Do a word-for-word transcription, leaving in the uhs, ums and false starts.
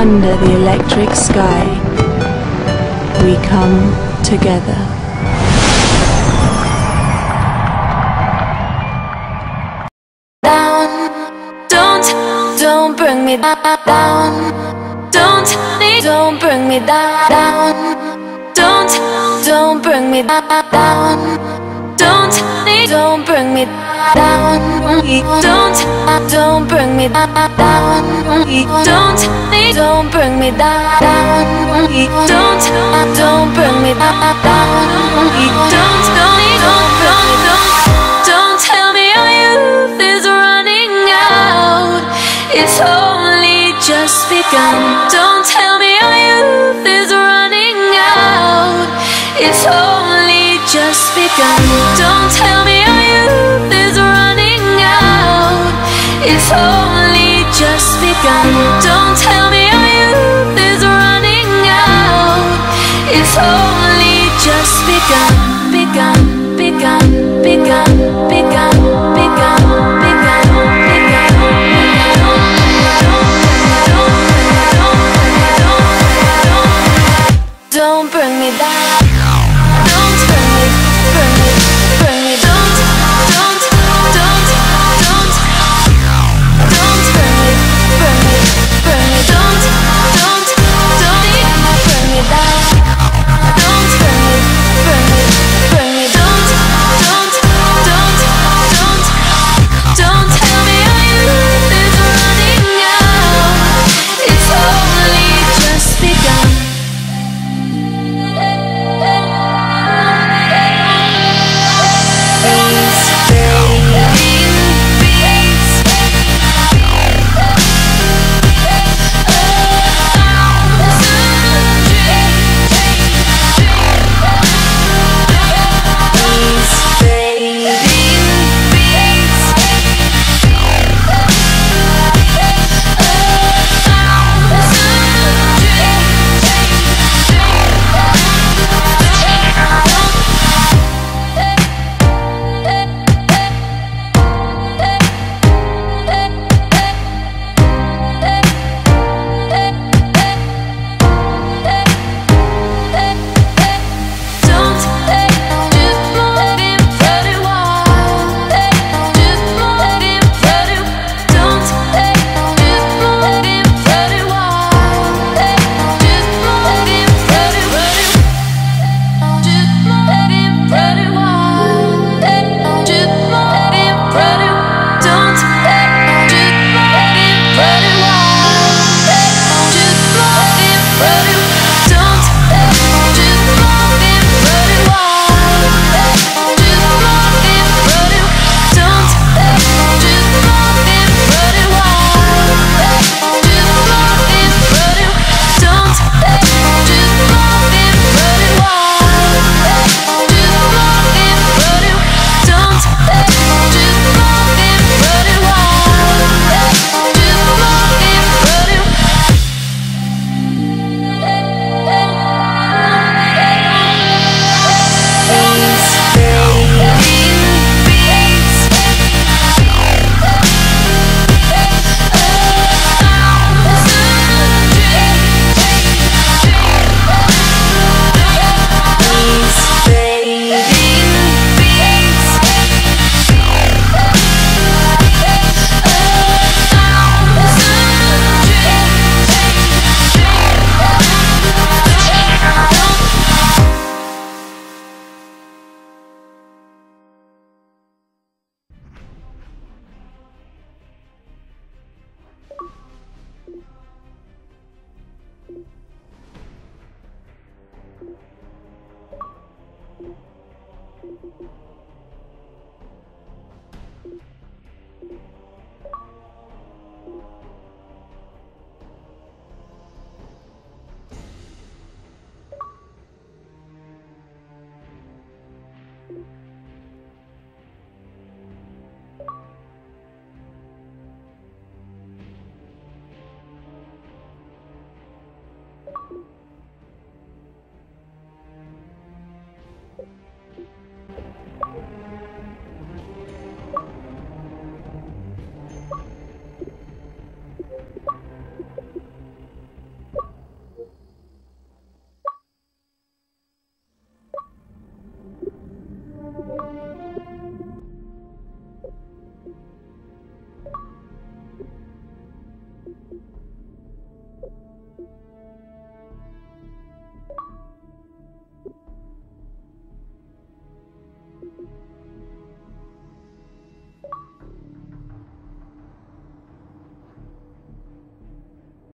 Under the electric sky, we come together. Down, don't, don't bring me down. Don't, don't bring me down. Don't, don't bring me down. Don't, don't bring me down. Don't, don't bring me down. Don't, don't bring me down. Don't, don't bring me down. Don't, don't, don't bring me down. Don't tell me our youth is running out. It's only just begun. Don't tell me our youth is running out. It's only just begun. Don't tell me our youth is running out. It's only just begun. Don't tell me our youth is running out. It's only just begun. Begun, begun, begun, begun, begun, begun, begun, begun. Don't bring me down.